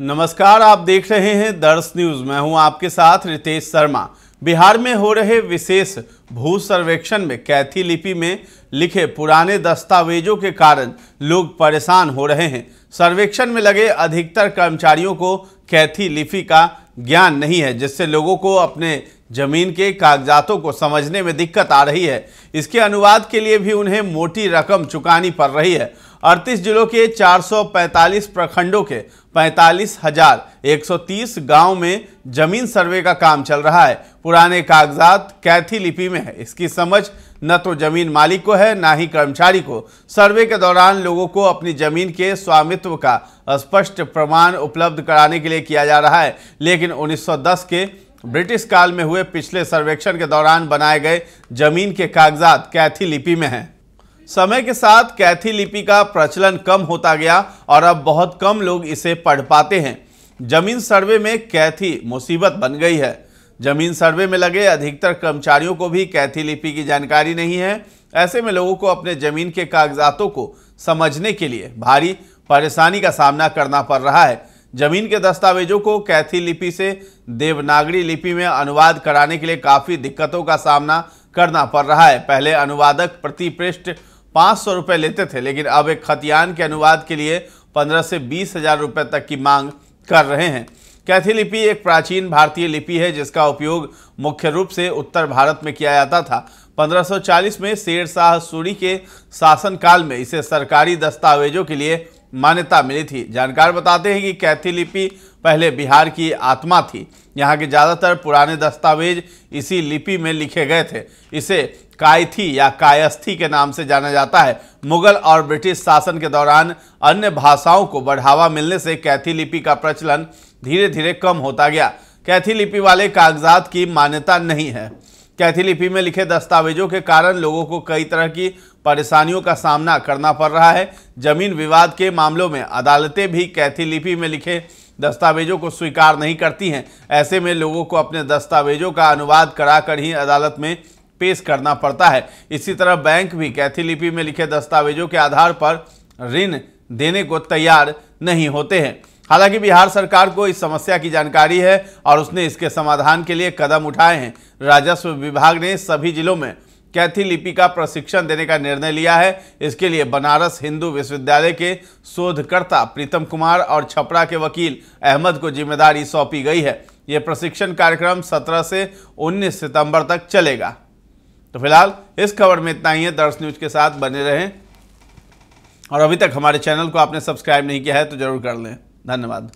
नमस्कार, आप देख रहे हैं दर्श न्यूज। मैं हूं आपके साथ रितेश शर्मा। बिहार में हो रहे विशेष भू सर्वेक्षण में कैथी लिपि में लिखे पुराने दस्तावेजों के कारण लोग परेशान हो रहे हैं। सर्वेक्षण में लगे अधिकतर कर्मचारियों को कैथी लिपि का ज्ञान नहीं है, जिससे लोगों को अपने जमीन के कागजातों को समझने में दिक्कत आ रही है। इसके अनुवाद के लिए भी उन्हें मोटी रकम चुकानी पड़ रही है। 38 जिलों के 445 प्रखंडों के 45,130 गाँव में जमीन सर्वे का काम चल रहा है। पुराने कागजात कैथी लिपि में है, इसकी समझ न तो जमीन मालिक को है, ना ही कर्मचारी को। सर्वे के दौरान लोगों को अपनी जमीन के स्वामित्व का स्पष्ट प्रमाण उपलब्ध कराने के लिए किया जा रहा है, लेकिन 1910 के ब्रिटिश काल में हुए पिछले सर्वेक्षण के दौरान बनाए गए जमीन के कागजात कैथी लिपि में हैं। समय के साथ कैथी लिपि का प्रचलन कम होता गया और अब बहुत कम लोग इसे पढ़ पाते हैं। जमीन सर्वे में कैथी मुसीबत बन गई है। जमीन सर्वे में लगे अधिकतर कर्मचारियों को भी कैथी लिपि की जानकारी नहीं है। ऐसे में लोगों को अपने जमीन के कागजातों को समझने के लिए भारी परेशानी का सामना करना पड़ रहा है। जमीन के दस्तावेजों को कैथी लिपि से देवनागरी लिपि में अनुवाद कराने के लिए काफ़ी दिक्कतों का सामना करना पड़ रहा है। पहले अनुवादक प्रति पृष्ठ 500 रुपये लेते थे, लेकिन अब एक खतियान के अनुवाद के लिए 15 से 20 हज़ार रुपये तक की मांग कर रहे हैं। कैथी लिपि एक प्राचीन भारतीय लिपि है, जिसका उपयोग मुख्य रूप से उत्तर भारत में किया जाता था। 1540 में शेरशाह सूरी के शासनकाल में इसे सरकारी दस्तावेजों के लिए मान्यता मिली थी। जानकार बताते हैं कि कैथी लिपि पहले बिहार की आत्मा थी। यहाँ के ज़्यादातर पुराने दस्तावेज इसी लिपि में लिखे गए थे। इसे कायथी या कायस्थी के नाम से जाना जाता है। मुगल और ब्रिटिश शासन के दौरान अन्य भाषाओं को बढ़ावा मिलने से कैथी लिपि का प्रचलन धीरे धीरे कम होता गया। कैथी लिपि वाले कागजात की मान्यता नहीं है। कैथी लिपि में लिखे दस्तावेजों के कारण लोगों को कई तरह की परेशानियों का सामना करना पड़ रहा है। जमीन विवाद के मामलों में अदालतें भी कैथी लिपि में लिखे दस्तावेजों को स्वीकार नहीं करती हैं। ऐसे में लोगों को अपने दस्तावेजों का अनुवाद कराकर ही अदालत में पेश करना पड़ता है। इसी तरह बैंक भी कैथी लिपि में लिखे दस्तावेजों के आधार पर ऋण देने को तैयार नहीं होते हैं। हालांकि बिहार सरकार को इस समस्या की जानकारी है और उसने इसके समाधान के लिए कदम उठाए हैं। राजस्व विभाग ने सभी जिलों में कैथी लिपि का प्रशिक्षण देने का निर्णय लिया है। इसके लिए बनारस हिंदू विश्वविद्यालय के शोधकर्ता प्रीतम कुमार और छपरा के वकील अहमद को जिम्मेदारी सौंपी गई है। ये प्रशिक्षण कार्यक्रम 17 से 19 सितंबर तक चलेगा। तो फिलहाल इस खबर में इतना ही है। दर्श न्यूज के साथ बने रहें और अभी तक हमारे चैनल को आपने सब्सक्राइब नहीं किया है तो जरूर कर लें। धन्यवाद।